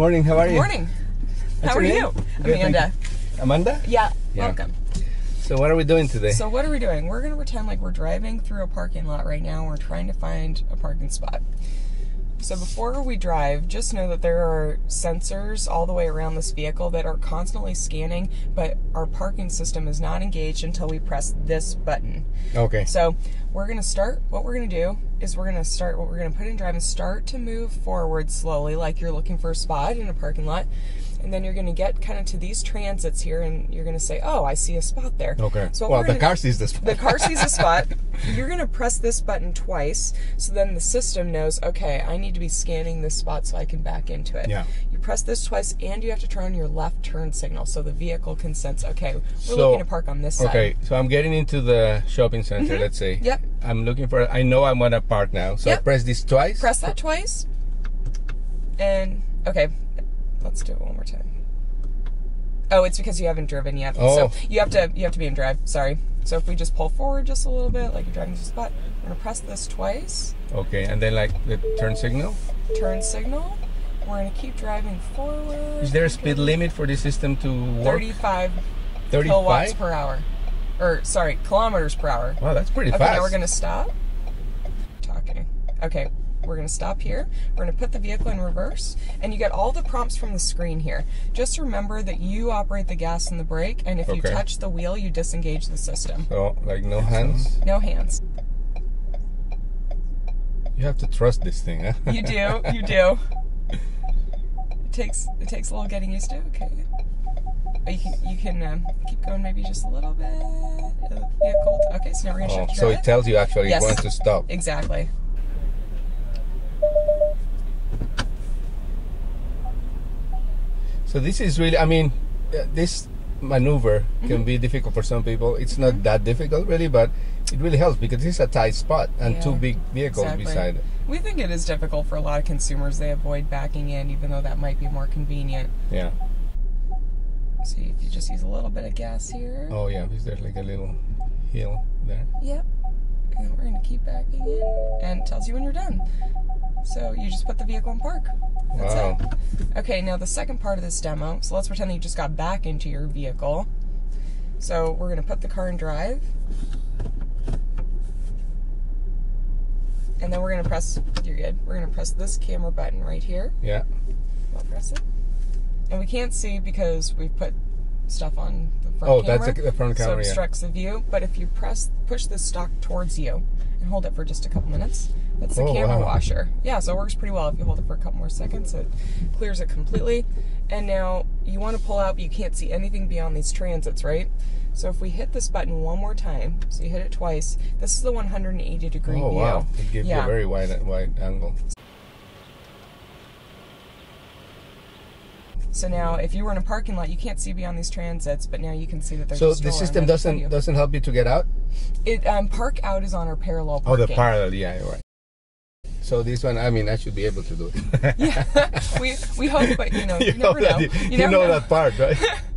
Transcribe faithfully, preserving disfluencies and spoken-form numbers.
Morning, how are you? Morning. What's how are name? you? Good, Amanda. You. Amanda? Yeah, yeah, welcome. So what are we doing today? So what are we doing? We're going to pretend like we're driving through a parking lot right now. We're trying to find a parking spot. So before we drive, just know that there are sensors all the way around this vehicle that are constantly scanning, but our parking system is not engaged until we press this button. Okay. So we're going to start, what we're going to do is we're going to start, what we're going to put in drive and start to move forward slowly, like you're looking for a spot in a parking lot. And then you're going to get kind of to these transits here, and you're going to say, oh, I see a spot there. Okay. So well, the car sees the spot. The car sees the spot. You're going to press this button twice, so then the system knows, okay, I need to be scanning this spot so I can back into it. Yeah. You press this twice, and you have to turn on your left turn signal, so the vehicle can sense, okay, we're so, looking to park on this okay, side. Okay, so I'm getting into the shopping center, mm-hmm. let's say. Yep. I'm looking for, I know I want to park now, so yep. I press this twice. Press that twice, and, okay. Let's do it one more time. Oh, it's because you haven't driven yet. Oh. So you have to you have to be in drive. Sorry. So if we just pull forward just a little bit, like you're driving to the spot, we're gonna press this twice. Okay, and then like the turn signal. Turn signal. We're gonna keep driving forward. Is there a speed okay. limit for this system to work? Thirty-five. Thirty-five kilowatts per hour, or sorry, kilometers per hour. Wow, that's pretty okay, fast. Okay, now we're gonna stop. Talking. Okay. We're going to stop here. We're going to put the vehicle in reverse, and you get all the prompts from the screen here. Just remember that you operate the gas and the brake, and if okay. you touch the wheel, you disengage the system. So, like no hands? No hands. You have to trust this thing, huh? You do, you do. It takes it takes a little getting used to. Okay. You can, you can um, keep going maybe just a little bit. Vehicle. Okay, so now we're going to shift. Oh, so it tells you actually yes. it wants to stop. Exactly. So this is really, I mean, this maneuver can mm-hmm. be difficult for some people. It's not mm-hmm. that difficult really, but it really helps because it's a tight spot and yeah, two big vehicles exactly. beside it. We think it is difficult for a lot of consumers. They avoid backing in, even though that might be more convenient. Yeah. See, so if you just use a little bit of gas here. Oh yeah, because there's like a little hill there. Yep. And we're going to keep backing in, and it tells you when you're done. So you just put the vehicle in park. That's wow. it. Okay, now the second part of this demo, so let's pretend that you just got back into your vehicle. So we're going to put the car in drive. And then we're going to press, you're good, we're going to press this camera button right here. Yeah. I'll press it. And we can't see because we've put stuff on the front oh, camera. Oh, that's the front camera, so it obstructs yeah. the view. But if you press, push the stock towards you and hold it for just a couple minutes, that's the oh, camera wow. washer. Yeah, so it works pretty well. If you hold it for a couple more seconds, it clears it completely. And now you want to pull out, but you can't see anything beyond these transits, right? So if we hit this button one more time, so you hit it twice, this is the one hundred eighty degree oh, view. Oh, wow. It gives yeah. you a very wide, wide angle. So now, if you were in a parking lot, you can't see beyond these transits, but now you can see that there's. So a the system doesn't doesn't help you to get out. It um, park out is on our parallel parking. Oh, the parallel, yeah, right. So this one, I mean, I should be able to do it. Yeah, we we hope, but you know, you, you know never know. That, you you never know, know that part, right?